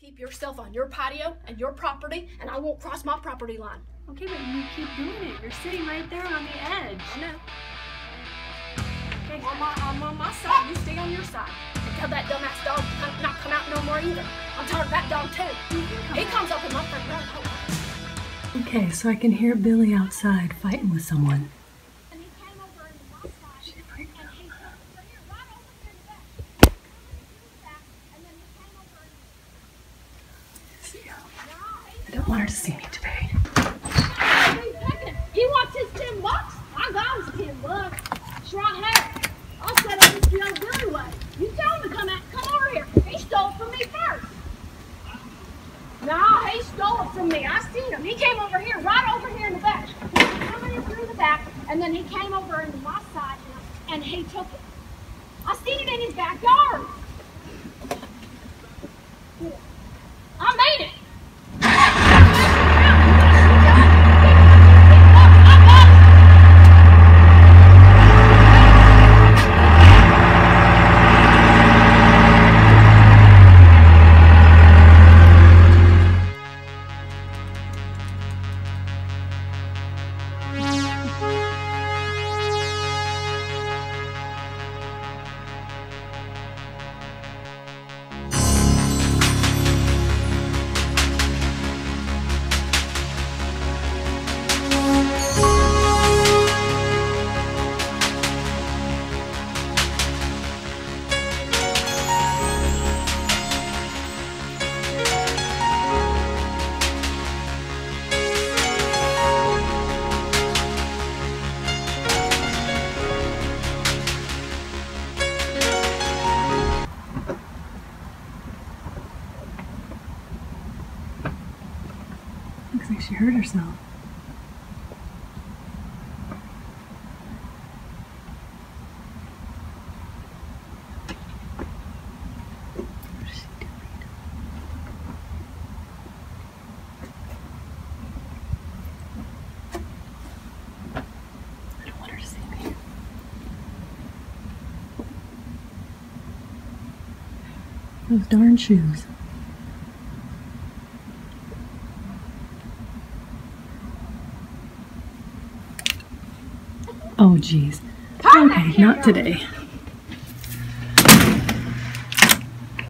Keep yourself on your patio and your property, and I won't cross my property line. Okay, but you keep doing it. You're sitting right there on the edge. I know. Okay. I'm on my side. You stay on your side. And tell that dumbass dog to not come out no more either. I'm tired of that dog too. He comes up in my front yard. Okay, so I can hear Billy outside fighting with someone. I don't want her to see me today. He wants his $10. I got his $10. Short hair. I'll set up this young Billy way. You tell him to come over here. He stole it from me first. Nah, he stole it from me. I seen him. He came over here, right over here in the back. He was coming in through the back, and then he came over into my side, and he took it. I seen it in his backyard. I made it. Looks like she hurt herself. What is she doing? I don't want her to see me. Those darn shoes. Oh, geez. Okay, not today.